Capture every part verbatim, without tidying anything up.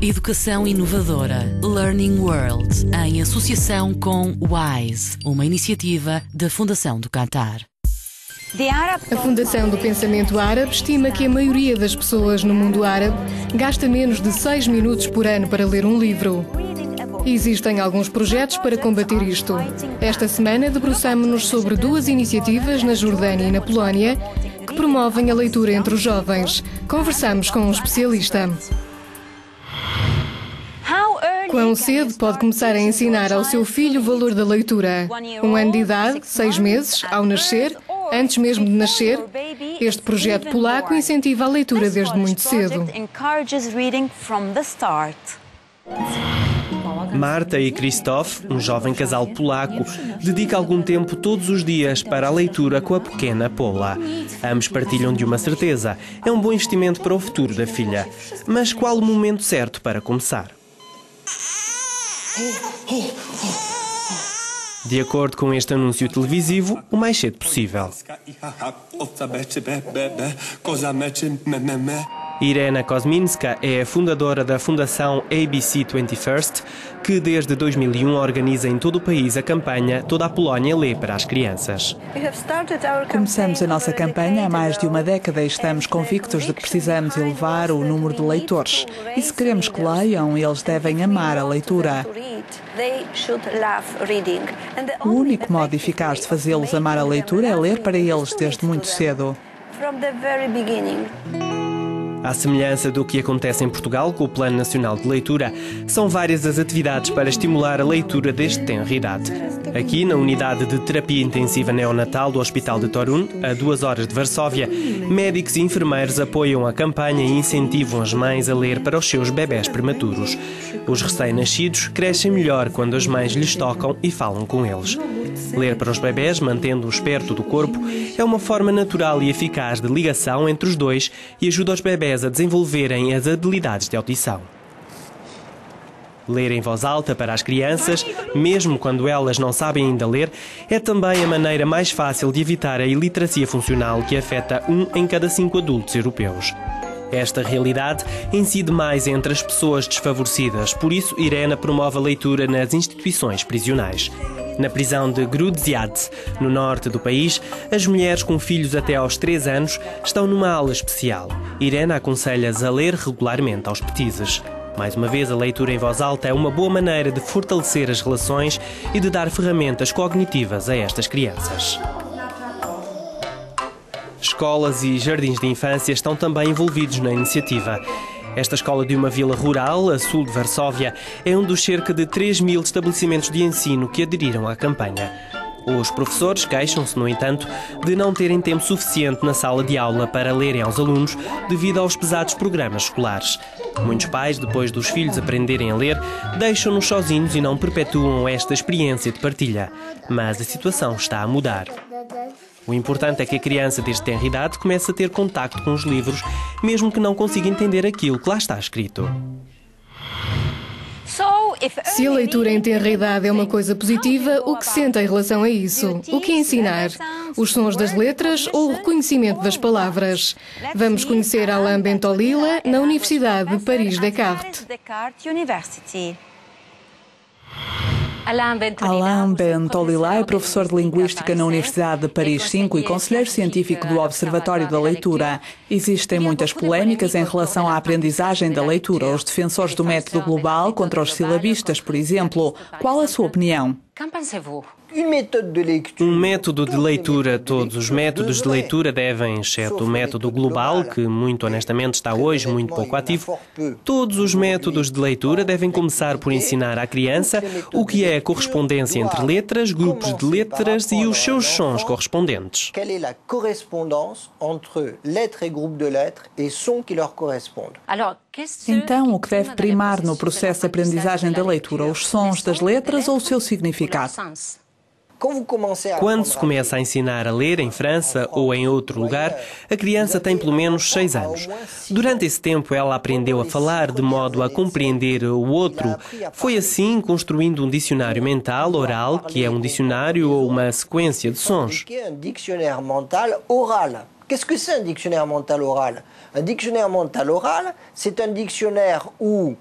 Educação Inovadora, Learning World, em associação com WISE, uma iniciativa da Fundação do Qatar. A Fundação do Pensamento Árabe estima que a maioria das pessoas no mundo árabe gasta menos de seis minutos por ano para ler um livro. Existem alguns projetos para combater isto. Esta semana debruçamo-nos sobre duas iniciativas na Jordânia e na Polónia que promovem a leitura entre os jovens. Conversamos com um especialista. Quão cedo pode começar a ensinar ao seu filho o valor da leitura? Um ano de idade, seis meses, ao nascer, antes mesmo de nascer? Este projeto polaco incentiva a leitura desde muito cedo. Marta e Krzysztof, um jovem casal polaco, dedica algum tempo todos os dias para a leitura com a pequena Pola. Ambos partilham de uma certeza: é um bom investimento para o futuro da filha. Mas qual o momento certo para começar? De acordo com este anúncio televisivo, o mais cedo possível. Irena Kozminska é a fundadora da Fundação A B C vinte e um, que desde dois mil e um organiza em todo o país a campanha Toda a Polónia Lê para as Crianças. Começamos a nossa campanha há mais de uma década e estamos convictos de que precisamos elevar o número de leitores. E se queremos que leiam, eles devem amar a leitura. O único modo eficaz de fazê-los amar a leitura é ler para eles desde muito cedo. À semelhança do que acontece em Portugal com o Plano Nacional de Leitura, são várias as atividades para estimular a leitura desde tenra idade. Aqui, na unidade de terapia intensiva neonatal do Hospital de Torun, a duas horas de Varsóvia, médicos e enfermeiros apoiam a campanha e incentivam as mães a ler para os seus bebés prematuros. Os recém-nascidos crescem melhor quando as mães lhes tocam e falam com eles. Ler para os bebés, mantendo-os perto do corpo, é uma forma natural e eficaz de ligação entre os dois e ajuda os bebés a desenvolverem as habilidades de audição. Ler em voz alta para as crianças, mesmo quando elas não sabem ainda ler, é também a maneira mais fácil de evitar a iliteracia funcional que afeta um em cada cinco adultos europeus. Esta realidade incide mais entre as pessoas desfavorecidas, por isso Irena promove a leitura nas instituições prisionais. Na prisão de Grudziadz, no norte do país, as mulheres com filhos até aos três anos estão numa aula especial. Irena aconselha-as a ler regularmente aos petizes. Mais uma vez, a leitura em voz alta é uma boa maneira de fortalecer as relações e de dar ferramentas cognitivas a estas crianças. Escolas e jardins de infância estão também envolvidos na iniciativa. Esta escola de uma vila rural, a sul de Varsóvia, é um dos cerca de três mil estabelecimentos de ensino que aderiram à campanha. Os professores queixam-se, no entanto, de não terem tempo suficiente na sala de aula para lerem aos alunos devido aos pesados programas escolares. Muitos pais, depois dos filhos aprenderem a ler, deixam-nos sozinhos e não perpetuam esta experiência de partilha. Mas a situação está a mudar. O importante é que a criança, desde tenra idade, comece a ter contacto com os livros, mesmo que não consiga entender aquilo que lá está escrito. Se a leitura em tenra idade é uma coisa positiva, o que sente em relação a isso? O que ensinar? Os sons das letras ou o reconhecimento das palavras? Vamos conhecer Alain Bentolila na Universidade de Paris-Descartes. Alain Bentolila é professor de Linguística na Universidade de Paris cinco e conselheiro científico do Observatório da Leitura. Existem muitas polémicas em relação à aprendizagem da leitura. Os defensores do método global contra os silabistas, por exemplo. Qual a sua opinião? Um método de leitura, todos os métodos de leitura devem, exceto o método global, que muito honestamente está hoje muito pouco ativo, todos os métodos de leitura devem começar por ensinar à criança o que é a correspondência entre letras, grupos de letras e os seus sons correspondentes. Então, o que deve primar no processo de aprendizagem da leitura, os sons das letras ou o seu significado? Quando se começa a ensinar a ler em França ou em outro lugar, a criança tem pelo menos seis anos. Durante esse tempo ela aprendeu a falar de modo a compreender o outro. Foi assim construindo um dicionário mental oral, que é um dicionário ou uma sequência de sons. Qu'est-ce que c'est un dictionnaire mental oral? Un dictionnaire mental oral, c'est un dictionnaire où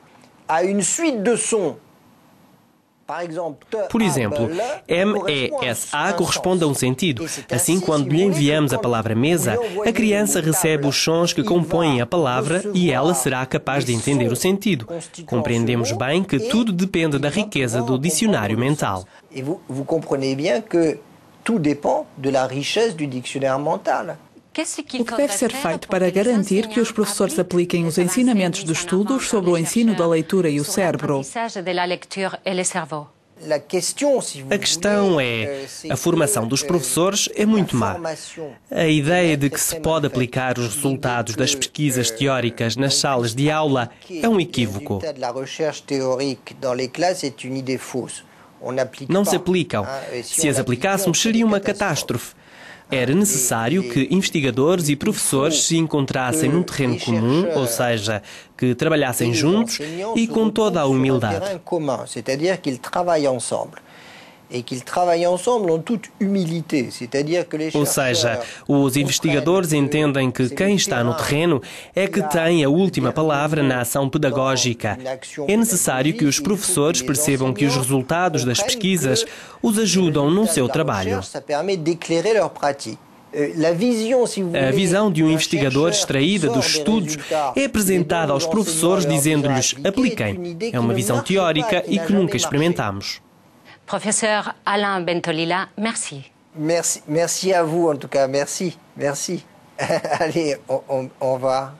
Por exemplo, M E S A corresponde a um sentido. Assim, quando lhe enviamos a palavra mesa, a criança recebe os sons que compõem a palavra e ela será capaz de entender o sentido. Compreendemos bem que tudo depende da riqueza do dicionário mental. E vous comprenez bien que tout dépend de la richesse du dictionnaire mental. O que deve ser feito para garantir que os professores apliquem os ensinamentos de estudos sobre o ensino da leitura e o cérebro? A questão é, a formação dos professores é muito má. A ideia de que se pode aplicar os resultados das pesquisas teóricas nas salas de aula é um equívoco. Não se aplicam. Se as aplicássemos, seria uma catástrofe. Era necessário que investigadores e professores se encontrassem num terreno comum, ou seja, que trabalhassem juntos e com toda a humildade. Ou seja, os investigadores entendem que quem está no terreno é que tem a última palavra na ação pedagógica. É necessário que os professores percebam que os resultados das pesquisas os ajudam no seu trabalho. A visão de um investigador extraída dos estudos é apresentada aos professores dizendo-lhes: apliquem. É uma visão teórica e que nunca experimentamos. Professor Alain Bentolila, merci. Merci, merci à vous en tout cas, merci, merci. Allez, on, on, on va.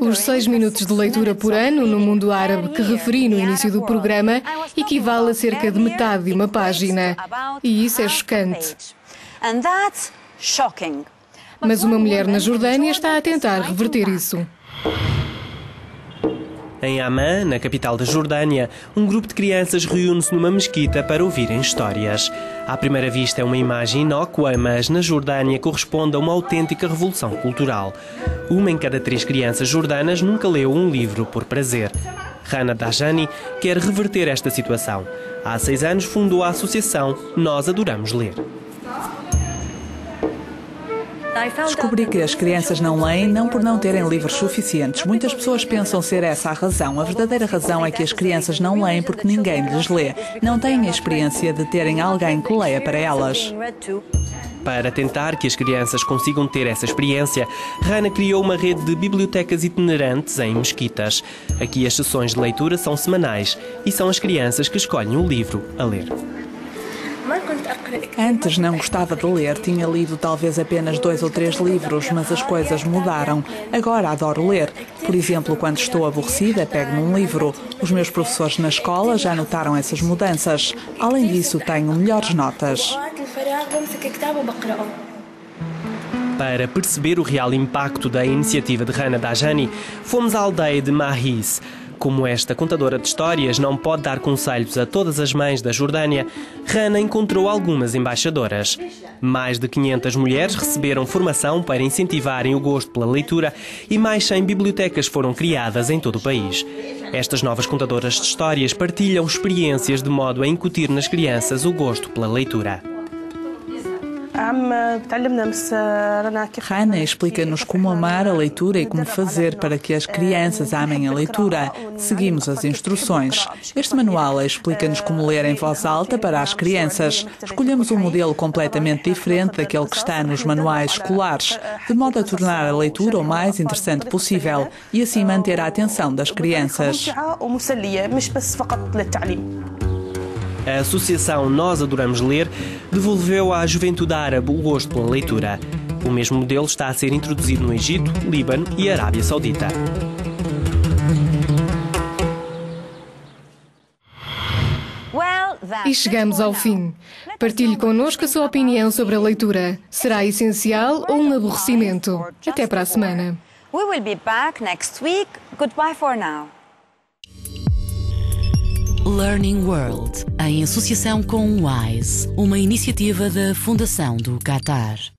Os seis minutos de leitura por ano no mundo árabe que referi no início do programa equivale a cerca de metade de uma página. E isso é chocante. Mas uma mulher na Jordânia está a tentar reverter isso. Em Amã, na capital da Jordânia, um grupo de crianças reúne-se numa mesquita para ouvirem histórias. À primeira vista é uma imagem inócua, mas na Jordânia corresponde a uma autêntica revolução cultural. Uma em cada três crianças jordanas nunca leu um livro por prazer. Hanna Dajani quer reverter esta situação. Há seis anos fundou a associação Nós Adoramos Ler. Descobri que as crianças não leem não por não terem livros suficientes. Muitas pessoas pensam ser essa a razão. A verdadeira razão é que as crianças não leem porque ninguém lhes lê. Não têm a experiência de terem alguém que leia para elas. Para tentar que as crianças consigam ter essa experiência, Hanna criou uma rede de bibliotecas itinerantes em mesquitas. Aqui as sessões de leitura são semanais e são as crianças que escolhem o livro a ler. Antes não gostava de ler, tinha lido talvez apenas dois ou três livros, mas as coisas mudaram. Agora adoro ler. Por exemplo, quando estou aborrecida, pego num livro. Os meus professores na escola já notaram essas mudanças. Além disso, tenho melhores notas. Para perceber o real impacto da iniciativa de Hanna Dajani, fomos à aldeia de Mahis. Como esta contadora de histórias não pode dar conselhos a todas as mães da Jordânia, Hanna encontrou algumas embaixadoras. Mais de quinhentas mulheres receberam formação para incentivarem o gosto pela leitura e mais cem bibliotecas foram criadas em todo o país. Estas novas contadoras de histórias partilham experiências de modo a incutir nas crianças o gosto pela leitura. Hanna explica-nos como amar a leitura e como fazer para que as crianças amem a leitura. Seguimos as instruções. Este manual explica-nos como ler em voz alta para as crianças. Escolhemos um modelo completamente diferente daquele que está nos manuais escolares, de modo a tornar a leitura o mais interessante possível e assim manter a atenção das crianças. A associação Nós Adoramos Ler devolveu à juventude árabe o gosto pela leitura. O mesmo modelo está a ser introduzido no Egito, Líbano e Arábia Saudita. E chegamos ao fim. Partilhe connosco a sua opinião sobre a leitura. Será essencial ou um aborrecimento? Até para a semana. We will be back next week. Goodbye for now. Learning World, em associação com o WISE, uma iniciativa da Fundação do Qatar.